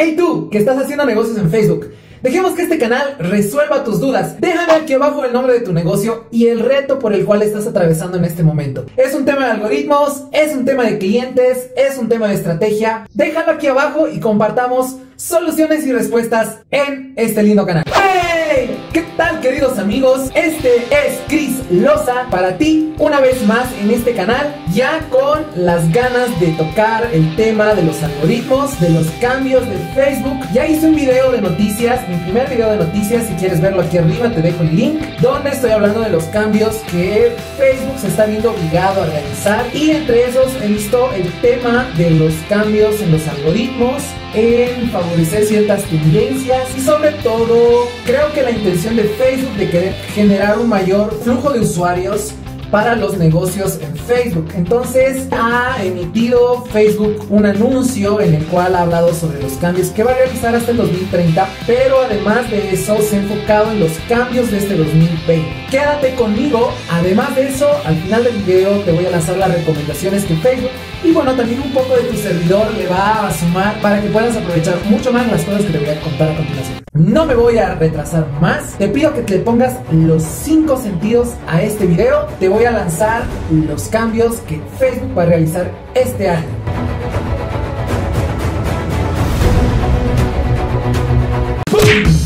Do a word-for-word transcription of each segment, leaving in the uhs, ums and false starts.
Hey tú, que estás haciendo negocios en Facebook, dejemos que este canal resuelva tus dudas. Déjame aquí abajo el nombre de tu negocio y el reto por el cual estás atravesando en este momento. Es un tema de algoritmos, es un tema de clientes, es un tema de estrategia. Déjalo aquí abajo y compartamos soluciones y respuestas en este lindo canal. ¡Hey! ¿Qué tal, queridos amigos? Este es Criss Loza para ti, una vez más en este canal, ya con las ganas de tocar el tema de los algoritmos, de los cambios de Facebook. Ya hice un video de noticias, mi primer video de noticias, si quieres verlo aquí arriba te dejo el link, donde estoy hablando de los cambios que Facebook se está viendo obligado a realizar, y entre esos he visto el tema de los cambios en los algoritmos, en favorecer ciertas tendencias y sobre todo creo que la intención de Facebook de querer generar un mayor flujo de usuarios para los negocios en Facebook. Entonces ha emitido Facebook un anuncio en el cual ha hablado sobre los cambios que va a realizar hasta el dos mil treinta, pero además de eso se ha enfocado en los cambios de este dos mil veinte. Quédate conmigo, además de eso al final del video te voy a lanzar las recomendaciones que Facebook y bueno también un poco de tu servidor le va a sumar para que puedas aprovechar mucho más las cosas que te voy a contar a continuación. No me voy a retrasar más, te pido que te pongas los cinco sentidos a este video, te voy Voy a lanzar los cambios que Facebook va a realizar este año.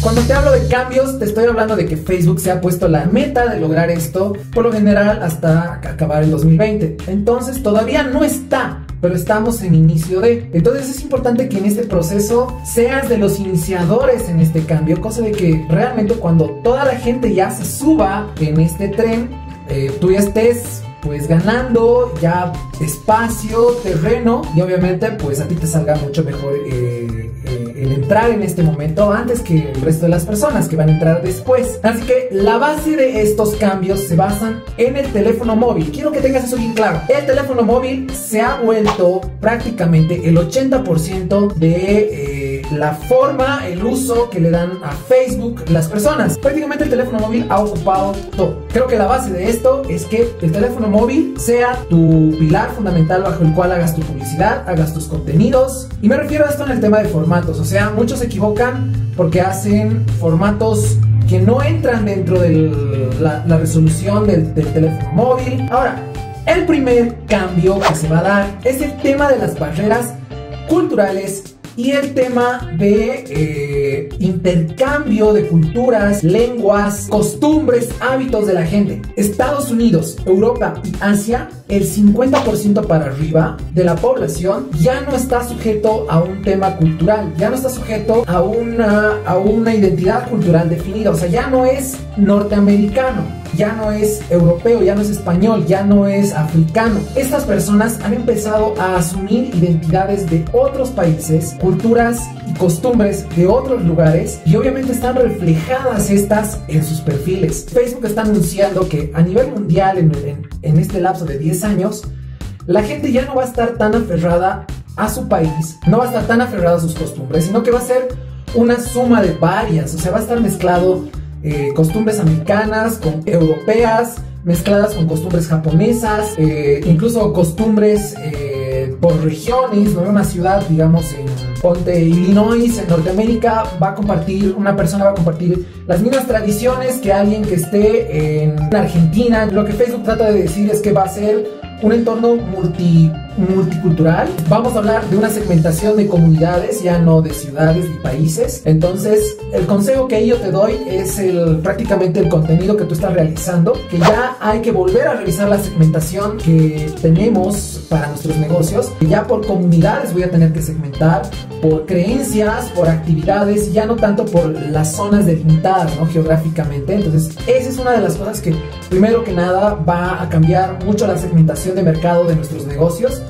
Cuando te hablo de cambios, te estoy hablando de que Facebook se ha puesto la meta de lograr esto, por lo general hasta acabar el dos mil veinte. Entonces todavía no está, pero estamos en inicio de. Entonces es importante que en este proceso seas de los iniciadores en este cambio, cosa de que realmente cuando toda la gente ya se suba en este tren, eh, tú ya estés pues ganando ya espacio, terreno, y obviamente pues a ti te salga mucho mejor eh, eh, el entrar en este momento antes que el resto de las personas que van a entrar después. Así que la base de estos cambios se basan en el teléfono móvil. Quiero que tengas eso bien claro. El teléfono móvil se ha vuelto prácticamente el ochenta por ciento de... Eh, la forma, el uso que le dan a Facebook las personas. Prácticamente el teléfono móvil ha ocupado todo. Creo que la base de esto es que el teléfono móvil sea tu pilar fundamental bajo el cual hagas tu publicidad, hagas tus contenidos. Y me refiero a esto en el tema de formatos. O sea, muchos se equivocan porque hacen formatos que no entran dentro de la, la resolución del, del teléfono móvil. Ahora, el primer cambio que se va a dar es el tema de las barreras culturales y el tema de eh, intercambio de culturas, lenguas, costumbres, hábitos de la gente. Estados Unidos, Europa y Asia, el cincuenta por ciento para arriba de la población ya no está sujeto a un tema cultural, ya no está sujeto a una, a una identidad cultural definida. O sea, ya no es norteamericano, ya no es europeo, ya no es español, ya no es africano. Estas personas han empezado a asumir identidades de otros países, culturas y costumbres de otros lugares, y obviamente están reflejadas estas en sus perfiles. Facebook está anunciando que a nivel mundial en, en, en este lapso de diez años, la gente ya no va a estar tan aferrada a su país, no va a estar tan aferrada a sus costumbres, sino que va a ser una suma de varias. O sea, va a estar mezclado Eh, costumbres americanas con europeas, mezcladas con costumbres japonesas, eh, incluso costumbres eh, por regiones, ¿no? Una ciudad, digamos, en ponte Illinois, en Norteamérica, va a compartir, una persona va a compartir las mismas tradiciones que alguien que esté en Argentina. Lo que Facebook trata de decir es que va a ser un entorno multi, multicultural. Vamos a hablar de una segmentación de comunidades, ya no de ciudades ni países. Entonces, el consejo que yo te doy es el, prácticamente el contenido que tú estás realizando, que ya hay que volver a revisar la segmentación que tenemos para nuestros negocios. Ya por comunidades voy a tener que segmentar, por creencias, por actividades, ya no tanto por las zonas delimitadas, ¿no? Geográficamente. Entonces, esa es una de las cosas que, primero que nada, va a cambiar mucho la segmentación de mercado de nuestros negocios,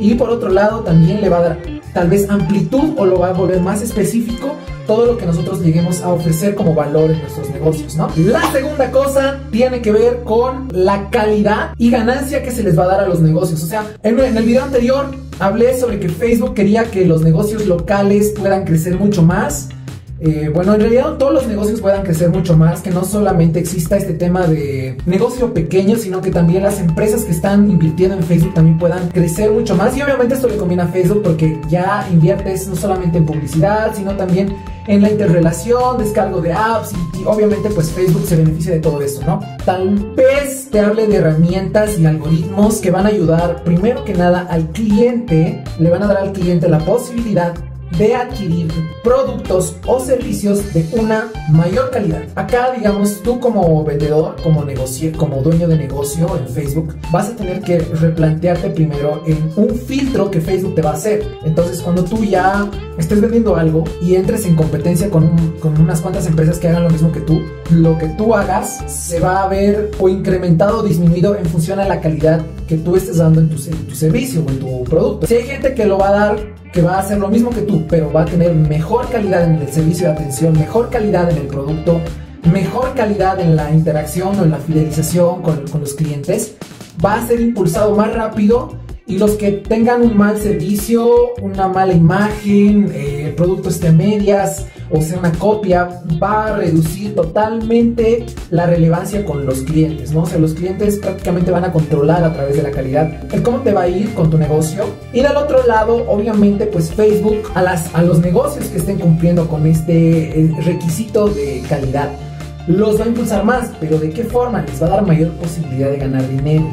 y por otro lado también le va a dar tal vez amplitud o lo va a volver más específico todo lo que nosotros lleguemos a ofrecer como valor en nuestros negocios, ¿no? La segunda cosa tiene que ver con la calidad y ganancia que se les va a dar a los negocios. O sea, en, en el video anterior hablé sobre que Facebook quería que los negocios locales puedan crecer mucho más, Eh, bueno, en realidad todos los negocios puedan crecer mucho más, que no solamente exista este tema de negocio pequeño, sino que también las empresas que están invirtiendo en Facebook también puedan crecer mucho más. Y obviamente esto le conviene a Facebook porque ya inviertes no solamente en publicidad, sino también en la interrelación, descargo de apps y, y obviamente pues Facebook se beneficia de todo eso, ¿no? Tal vez te hable de herramientas y algoritmos que van a ayudar primero que nada al cliente, le van a dar al cliente la posibilidad de adquirir productos o servicios de una mayor calidad. Acá, digamos, tú como vendedor, como negocio, como dueño de negocio en Facebook, vas a tener que replantearte primero en un filtro que Facebook te va a hacer. Entonces, cuando tú ya estés vendiendo algo y entres en competencia con, un, con unas cuantas empresas que hagan lo mismo que tú, lo que tú hagas se va a ver o incrementado o disminuido en función a la calidad que tú estés dando en tu, en tu servicio o en tu producto. Si hay gente que lo va a dar, que va a hacer lo mismo que tú, pero va a tener mejor calidad en el servicio de atención, mejor calidad en el producto, mejor calidad en la interacción o en la fidelización con, con los clientes, va a ser impulsado más rápido. Y los que tengan un mal servicio, una mala imagen, eh, el producto esté a medias, o sea, una copia, va a reducir totalmente la relevancia con los clientes, ¿no? O sea, los clientes prácticamente van a controlar a través de la calidad el cómo te va a ir con tu negocio. Y del otro lado, obviamente, pues Facebook a, las, a los negocios que estén cumpliendo con este requisito de calidad los va a impulsar más, pero ¿de qué forma? Les va a dar mayor posibilidad de ganar dinero.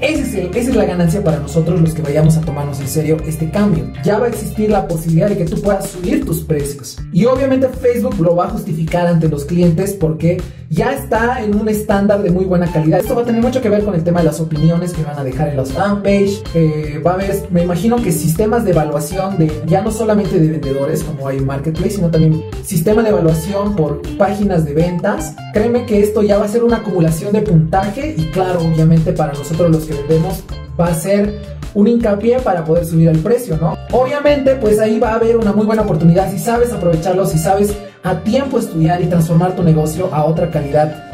Ese es el, esa es la ganancia para nosotros los que vayamos a tomarnos en serio este cambio. Ya va a existir la posibilidad de que tú puedas subir tus precios. Y obviamente Facebook lo va a justificar ante los clientes porque ya está en un estándar de muy buena calidad. Esto va a tener mucho que ver con el tema de las opiniones que van a dejar en las fanpage. Eh, va a haber, me imagino que sistemas de evaluación de ya no solamente de vendedores como hay en Marketplace, sino también sistema de evaluación por páginas de ventas. Créeme que esto ya va a ser una acumulación de puntaje y claro, obviamente para nosotros los que vendemos va a ser un hincapié para poder subir el precio, ¿no? Obviamente, pues ahí va a haber una muy buena oportunidad si sabes aprovecharlo, si sabes a tiempo estudiar y transformar tu negocio a otra calidad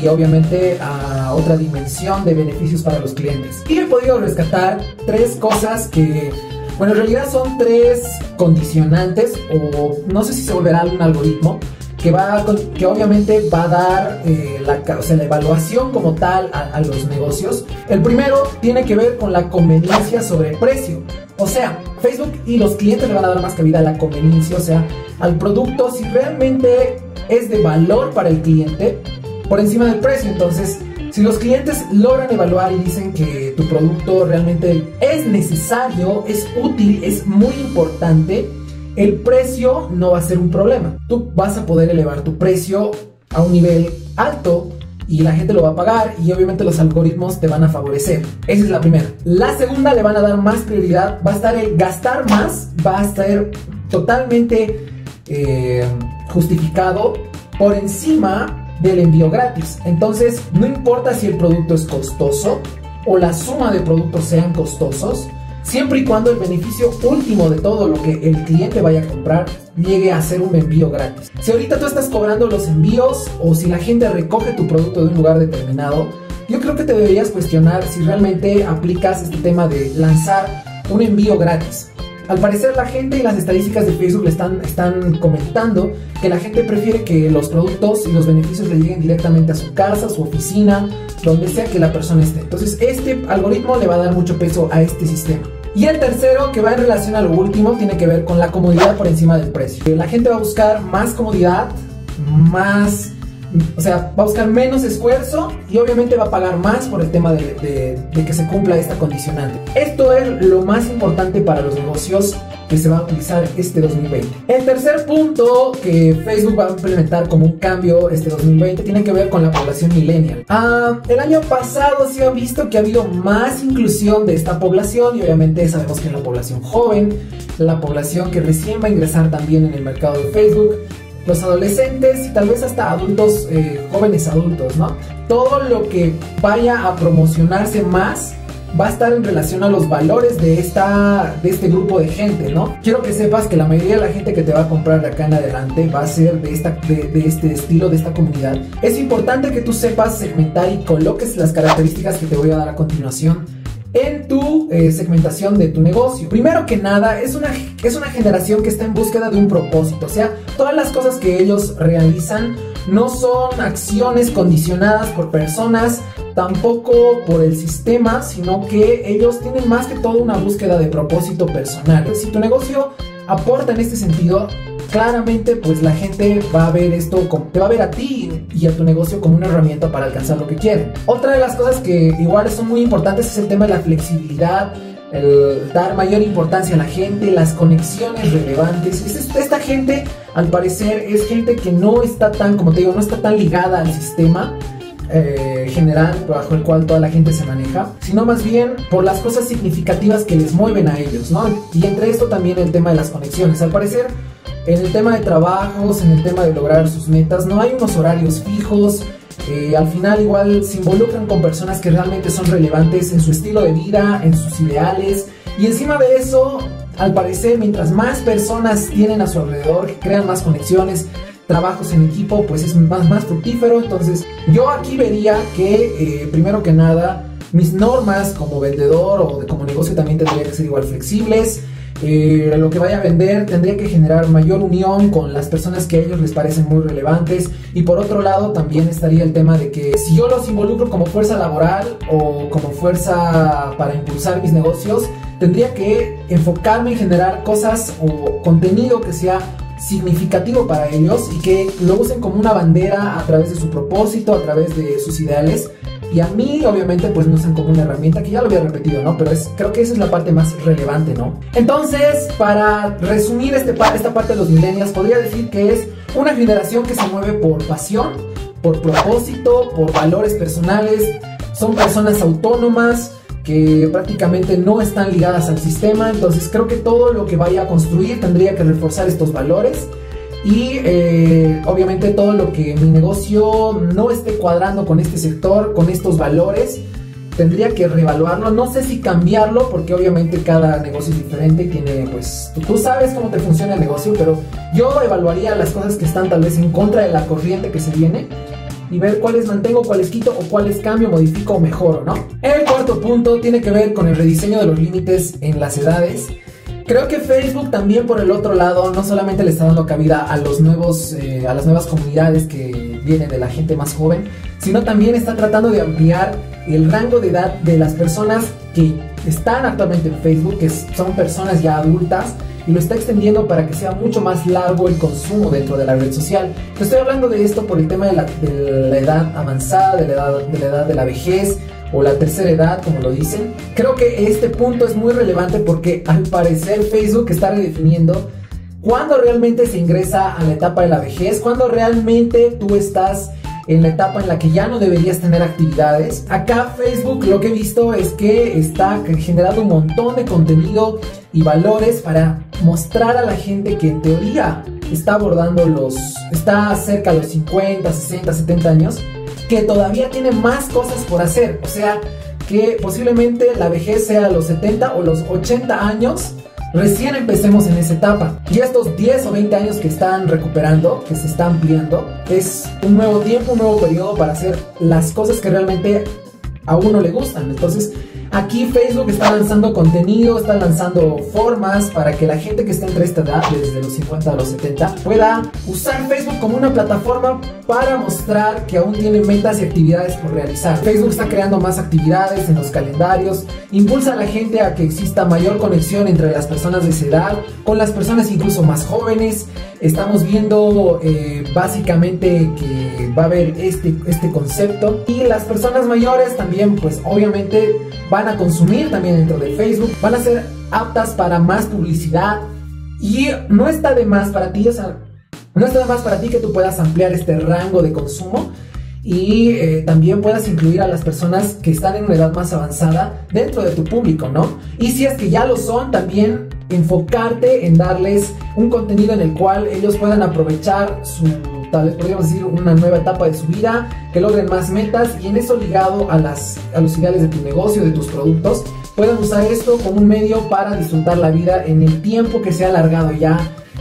y obviamente a otra dimensión de beneficios para los clientes. Y he podido rescatar tres cosas que, bueno, en realidad son tres condicionantes o no sé si se volverá algún algoritmo que va a, que obviamente va a dar eh, la, o sea, la evaluación como tal a, a los negocios. El primero tiene que ver con la conveniencia sobre el precio. O sea, Facebook y los clientes le van a dar más cabida a la conveniencia, o sea, al producto si realmente es de valor para el cliente por encima del precio. Entonces, si los clientes logran evaluar y dicen que tu producto realmente es necesario, es útil, es muy importante, el precio no va a ser un problema. Tú vas a poder elevar tu precio a un nivel alto y la gente lo va a pagar y obviamente los algoritmos te van a favorecer. Esa es la primera. La segunda, le van a dar más prioridad. Va a estar el gastar más, va a estar totalmente eh, justificado por encima del envío gratis. Entonces, no importa si el producto es costoso o la suma de productos sean costosos, siempre y cuando el beneficio último de todo lo que el cliente vaya a comprar llegue a ser un envío gratis. Si ahorita tú estás cobrando los envíos o si la gente recoge tu producto de un lugar determinado, yo creo que te deberías cuestionar si realmente aplicas este tema de lanzar un envío gratis. Al parecer la gente y las estadísticas de Facebook le están, están comentando que la gente prefiere que los productos y los beneficios le lleguen directamente a su casa, su oficina, donde sea que la persona esté. Entonces este algoritmo le va a dar mucho peso a este sistema. Y el tercero, que va en relación a lo último, tiene que ver con la comodidad por encima del precio. La gente va a buscar más comodidad, más, o sea, va a buscar menos esfuerzo y obviamente va a pagar más por el tema de, de, de que se cumpla esta condicionante. Esto es lo más importante para los negocios que se va a utilizar este dos mil veinte. El tercer punto que Facebook va a implementar como un cambio este dos mil veinte tiene que ver con la población millennial. Ah, el año pasado se ha visto que ha habido más inclusión de esta población y obviamente sabemos que es la población joven, la población que recién va a ingresar también en el mercado de Facebook, los adolescentes y tal vez hasta adultos, eh, jóvenes adultos, ¿no? Todo lo que vaya a promocionarse más va a estar en relación a los valores de, esta, de este grupo de gente, ¿no? Quiero que sepas que la mayoría de la gente que te va a comprar de acá en adelante va a ser de, esta, de, de este estilo, de esta comunidad. Es importante que tú sepas segmentar y coloques las características que te voy a dar a continuación en tu eh, segmentación de tu negocio. Primero que nada, es una, es una generación que está en búsqueda de un propósito. O sea, todas las cosas que ellos realizan no son acciones condicionadas por personas, tampoco por el sistema, sino que ellos tienen más que todo una búsqueda de propósito personal. Si tu negocio aporta en este sentido, claramente pues la gente va a ver esto, te va a ver a ti y a tu negocio como una herramienta para alcanzar lo que quieren. Otra de las cosas que igual son muy importantes es el tema de la flexibilidad, el dar mayor importancia a la gente, las conexiones relevantes. Esta gente al parecer es gente que no está tan, como te digo, no está tan ligada al sistema Eh, general bajo el cual toda la gente se maneja, sino más bien por las cosas significativas que les mueven a ellos, ¿no? Y entre esto también el tema de las conexiones. Al parecer, en el tema de trabajos, en el tema de lograr sus metas, no hay unos horarios fijos. Eh, al final igual se involucran con personas que realmente son relevantes en su estilo de vida, en sus ideales. Y encima de eso, al parecer, mientras más personas tienen a su alrededor, que crean más conexiones, trabajos en equipo, pues es más, más fructífero. Entonces yo aquí vería que eh, primero que nada mis normas como vendedor o de, como negocio también tendría que ser igual flexibles. Eh, lo que vaya a vender tendría que generar mayor unión con las personas que a ellos les parecen muy relevantes. Y por otro lado también estaría el tema de que si yo los involucro como fuerza laboral o como fuerza para impulsar mis negocios, tendría que enfocarme en generar cosas o contenido que sea significativo para ellos y que lo usen como una bandera a través de su propósito, a través de sus ideales. Y a mí obviamente pues no usan como una herramienta, que ya lo había repetido, ¿no? Pero es, creo que esa es la parte más relevante, ¿no? Entonces, para resumir este, esta parte de los millennials, podría decir que es una generación que se mueve por pasión, por propósito, por valores personales. Son personas autónomas que prácticamente no están ligadas al sistema. Entonces creo que todo lo que vaya a construir tendría que reforzar estos valores. Y eh, obviamente todo lo que mi negocio no esté cuadrando con este sector, con estos valores, tendría que reevaluarlo. No sé si cambiarlo, porque obviamente cada negocio es diferente y tiene, pues, tú, tú sabes cómo te funciona el negocio, pero yo evaluaría las cosas que están tal vez en contra de la corriente que se viene y ver cuáles mantengo, cuáles quito o cuáles cambio, modifico o mejoro, ¿no? El cuarto punto tiene que ver con el rediseño de los límites en las edades. Creo que Facebook también por el otro lado no solamente le está dando cabida a, los nuevos, eh, a las nuevas comunidades que vienen de la gente más joven, sino también está tratando de ampliar el rango de edad de las personas que están actualmente en Facebook, que son personas ya adultas, y lo está extendiendo para que sea mucho más largo el consumo dentro de la red social. Te estoy hablando de esto por el tema de la, de la edad avanzada, de la edad, de la edad de la vejez o la tercera edad, como lo dicen. Creo que este punto es muy relevante porque al parecer Facebook está redefiniendo cuándo realmente se ingresa a la etapa de la vejez, cuándo realmente tú estás en la etapa en la que ya no deberías tener actividades. Acá Facebook, lo que he visto es que está generando un montón de contenido y valores para mostrar a la gente que en teoría está abordando los, está cerca de los cincuenta, sesenta, setenta años, que todavía tiene más cosas por hacer. O sea, que posiblemente la vejez sea los setenta o los ochenta años, recién empecemos en esa etapa. Y estos diez o veinte años que están recuperando, que se está ampliando, es un nuevo tiempo, un nuevo periodo para hacer las cosas que realmente a uno le gustan. Entonces aquí Facebook está lanzando contenido, está lanzando formas para que la gente que está entre esta edad, desde los cincuenta a los setenta, pueda usar Facebook como una plataforma para mostrar que aún tiene metas y actividades por realizar. Facebook está creando más actividades en los calendarios, impulsa a la gente a que exista mayor conexión entre las personas de esa edad, con las personas incluso más jóvenes. Estamos viendo eh, básicamente que va a haber este, este concepto. Y las personas mayores también, pues obviamente, van van a consumir también dentro de Facebook, van a ser aptas para más publicidad. Y no está de más para ti, o sea, no está de más para ti que tú puedas ampliar este rango de consumo y eh, también puedas incluir a las personas que están en una edad más avanzada dentro de tu público, ¿no? Y si es que ya lo son, también enfocarte en darles un contenido en el cual ellos puedan aprovechar su, tal vez podríamos decir, una nueva etapa de su vida, que logren más metas y en eso ligado a, las, a los ideales de tu negocio, de tus productos, puedan usar esto como un medio para disfrutar la vida en el tiempo que se ha alargado ya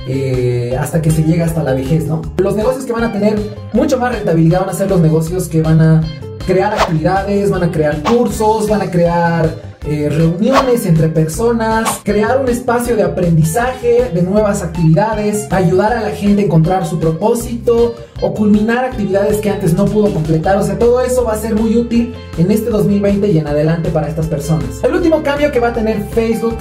eh, hasta que se llega hasta la vejez, ¿no? Los negocios que van a tener mucho más rentabilidad van a ser los negocios que van a crear actividades, van a crear cursos, van a crear eh, reuniones entre personas, crear un espacio de aprendizaje, de nuevas actividades, ayudar a la gente a encontrar su propósito o culminar actividades que antes no pudo completar. O sea, todo eso va a ser muy útil en este dos mil veinte y en adelante para estas personas. El último cambio que va a tener Facebook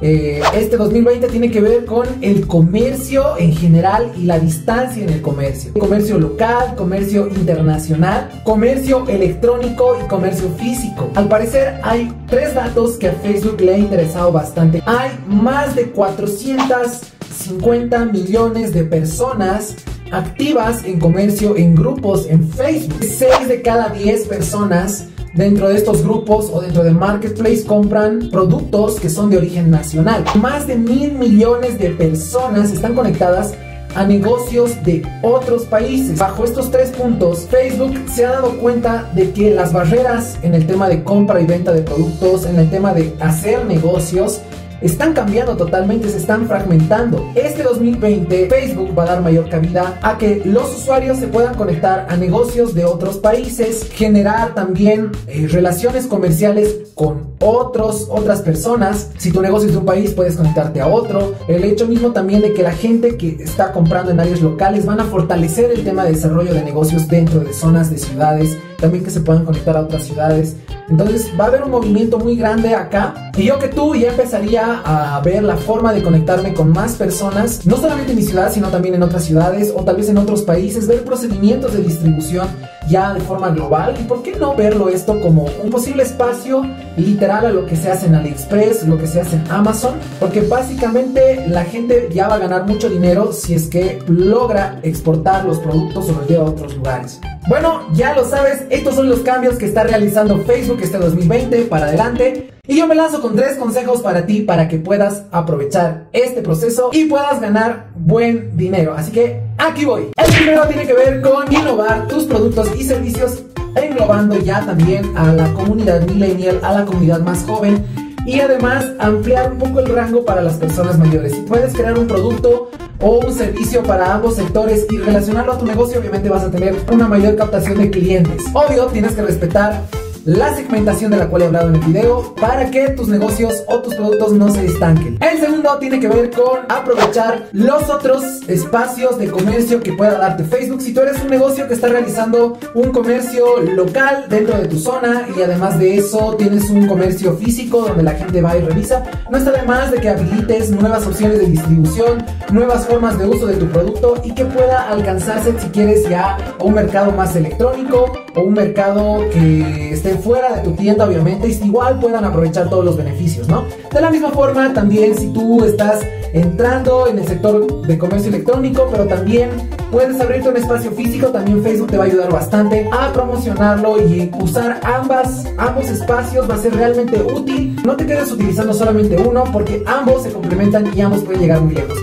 Eh, este dos mil veinte tiene que ver con el comercio en general y la distancia en el comercio. Comercio local, comercio internacional, comercio electrónico y comercio físico. Al parecer hay tres datos que a Facebook le ha interesado bastante. Hay más de cuatrocientos cincuenta millones de personas activas en comercio en grupos en Facebook. seis de cada diez personas dentro de estos grupos o dentro de Marketplace compran productos que son de origen nacional. Más de mil millones de personas están conectadas a negocios de otros países. Bajo estos tres puntos, Facebook se ha dado cuenta de que las barreras en el tema de compra y venta de productos, en el tema de hacer negocios, están cambiando totalmente, se están fragmentando. Este dos mil veinte Facebook va a dar mayor cabida a que los usuarios se puedan conectar a negocios de otros países, generar también eh, relaciones comerciales con otros, otras personas. Si tu negocio es de un país, puedes conectarte a otro. El hecho mismo también de que la gente que está comprando en áreas locales van a fortalecer el tema de desarrollo de negocios dentro de zonas de ciudades, también que se puedan conectar a otras ciudades. Entonces va a haber un movimiento muy grande acá, y yo que tú ya empezaría a ver la forma de conectarme con más personas, no solamente en mi ciudad, sino también en otras ciudades o tal vez en otros países, ver procedimientos de distribución ya de forma global. Y por qué no verlo esto como un posible espacio literal a lo que se hace en AliExpress, lo que se hace en Amazon, porque básicamente la gente ya va a ganar mucho dinero si es que logra exportar los productos o los lleva a otros lugares. Bueno, ya lo sabes, estos son los cambios que está realizando Facebook este dos mil veinte para adelante. Y yo me lanzo con tres consejos para ti, para que puedas aprovechar este proceso y puedas ganar buen dinero. Así que aquí voy. El primero tiene que ver con innovar tus productos y servicios, englobando ya también a la comunidad millennial, a la comunidad más joven, y además ampliar un poco el rango para las personas mayores. Si puedes crear un producto o un servicio para ambos sectores y relacionarlo a tu negocio, obviamente vas a tener una mayor captación de clientes. Obvio, tienes que respetar la segmentación de la cual he hablado en el video para que tus negocios o tus productos no se estanquen. El segundo tiene que ver con aprovechar los otros espacios de comercio que pueda darte Facebook. Si tú eres un negocio que está realizando un comercio local dentro de tu zona y además de eso tienes un comercio físico donde la gente va y revisa, no está de más de que habilites nuevas opciones de distribución, nuevas formas de uso de tu producto y que pueda alcanzarse, si quieres, ya a un mercado más electrónico o un mercado que esté fuera de tu tienda, obviamente, y igual puedan aprovechar todos los beneficios, ¿no? De la misma forma, también si tú estás entrando en el sector de comercio electrónico, pero también puedes abrirte un espacio físico, también Facebook te va a ayudar bastante a promocionarlo, y usar ambas, ambos espacios va a ser realmente útil. No te quedes utilizando solamente uno, porque ambos se complementan y ambos pueden llegar muy lejos.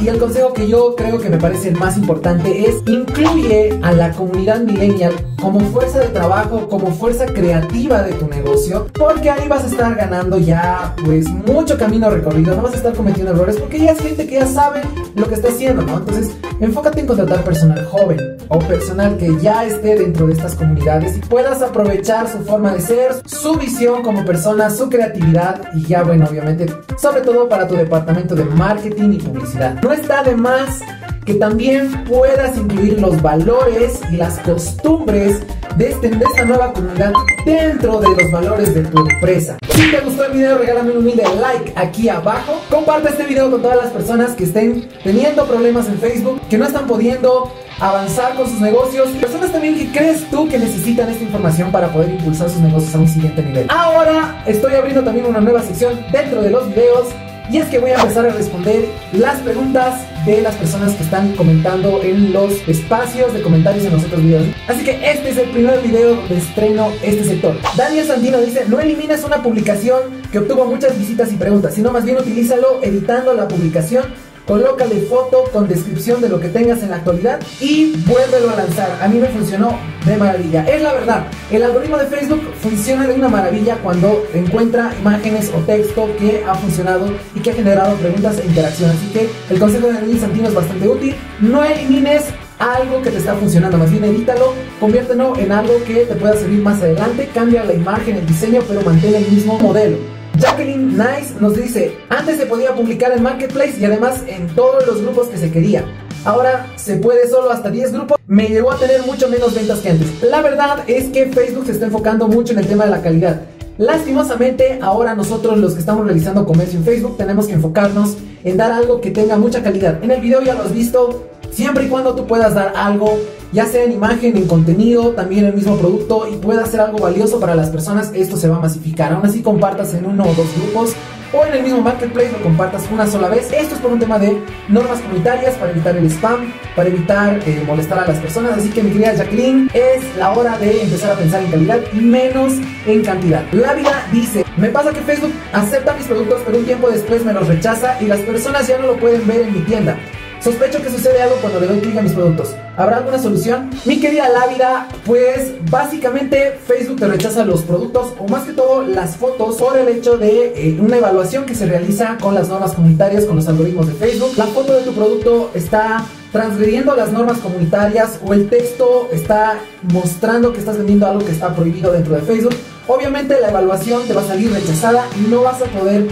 Y el consejo que yo creo que me parece el más importante es: incluye a la comunidad millennial como fuerza de trabajo, como fuerza creativa de tu negocio, porque ahí vas a estar ganando ya pues mucho camino recorrido, no vas a estar cometiendo errores, porque ya es gente que ya sabe lo que está haciendo, ¿no? Entonces enfócate en contratar personal joven o personal que ya esté dentro de estas comunidades y puedas aprovechar su forma de ser, su visión como persona, su creatividad, y ya, bueno, obviamente, sobre todo para tu departamento de marketing y publicidad. No está de más que también puedas incluir los valores y las costumbres de, este, de esta nueva comunidad dentro de los valores de tu empresa. Si te gustó el video, regálame un humilde like aquí abajo. Comparte este video con todas las personas que estén teniendo problemas en Facebook, que no están pudiendo avanzar con sus negocios, personas también que crees tú que necesitan esta información para poder impulsar sus negocios a un siguiente nivel. Ahora estoy abriendo también una nueva sección dentro de los videos, y es que voy a empezar a responder las preguntas de las personas que están comentando en los espacios de comentarios en los otros videos. Así que este es el primer video de estreno este sector. Daniel Sandino dice: no elimines una publicación que obtuvo muchas visitas y preguntas, sino más bien utilízalo editando la publicación. Colócale foto con descripción de lo que tengas en la actualidad y vuélvelo a lanzar. A mí me funcionó de maravilla. Es la verdad, el algoritmo de Facebook funciona de una maravilla cuando encuentra imágenes o texto que ha funcionado y que ha generado preguntas e interacción. Así que el consejo de Aneliz Santino es bastante útil. No elimines algo que te está funcionando, más bien edítalo, conviértelo en algo que te pueda servir más adelante. Cambia la imagen, el diseño, pero mantén el mismo modelo. Jacqueline Nice nos dice: antes se podía publicar en Marketplace y además en todos los grupos que se quería. Ahora se puede solo hasta diez grupos. Me llevó a tener mucho menos ventas que antes. La verdad es que Facebook se está enfocando mucho en el tema de la calidad. Lastimosamente, ahora nosotros los que estamos realizando comercio en Facebook tenemos que enfocarnos en dar algo que tenga mucha calidad. En el video ya lo has visto, siempre y cuando tú puedas dar algo, ya sea en imagen, en contenido, también el mismo producto, y pueda ser algo valioso para las personas, esto se va a masificar. Aún así compartas en uno o dos grupos, o en el mismo Marketplace lo compartas una sola vez. Esto es por un tema de normas comunitarias, para evitar el spam, para evitar eh, molestar a las personas. Así que, mi querida Jacqueline, es la hora de empezar a pensar en calidad y menos en cantidad. La vida dice: me pasa que Facebook acepta mis productos, pero un tiempo después me los rechaza y las personas ya no lo pueden ver en mi tienda. Sospecho que sucede algo cuando le doy clic a mis productos. ¿Habrá alguna solución? Mi querida Lávida, pues básicamente Facebook te rechaza los productos, o más que todo las fotos, por el hecho de eh, una evaluación que se realiza con las normas comunitarias, con los algoritmos de Facebook. La foto de tu producto está transgrediendo las normas comunitarias, o el texto está mostrando que estás vendiendo algo que está prohibido dentro de Facebook. Obviamente la evaluación te va a salir rechazada y no vas a poder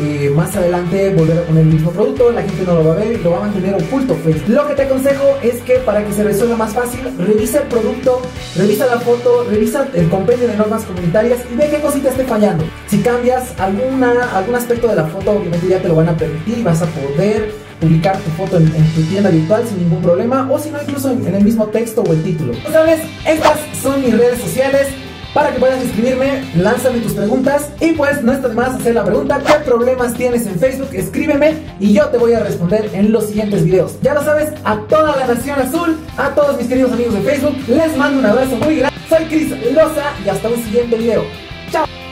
Eh, más adelante volver a poner el mismo producto. La gente no lo va a ver y lo va a mantener oculto Facebook. Lo que te aconsejo es que, para que se resuelva más fácil, revisa el producto, revisa la foto, revisa el compendio de normas comunitarias y ve qué cosita esté fallando. Si cambias alguna, algún aspecto de la foto, obviamente ya te lo van a permitir y vas a poder publicar tu foto en, en tu tienda virtual sin ningún problema, o si no, incluso en, en el mismo texto o el título. Pues, ¿sabes? Estas son mis redes sociales. Para que puedas escribirme, lánzame tus preguntas. Y pues no está de más hacer la pregunta: ¿qué problemas tienes en Facebook? Escríbeme y yo te voy a responder en los siguientes videos. Ya lo sabes, a toda la nación azul, a todos mis queridos amigos de Facebook, les mando un abrazo muy grande. Soy Criss Loza y hasta un siguiente video. ¡Chao!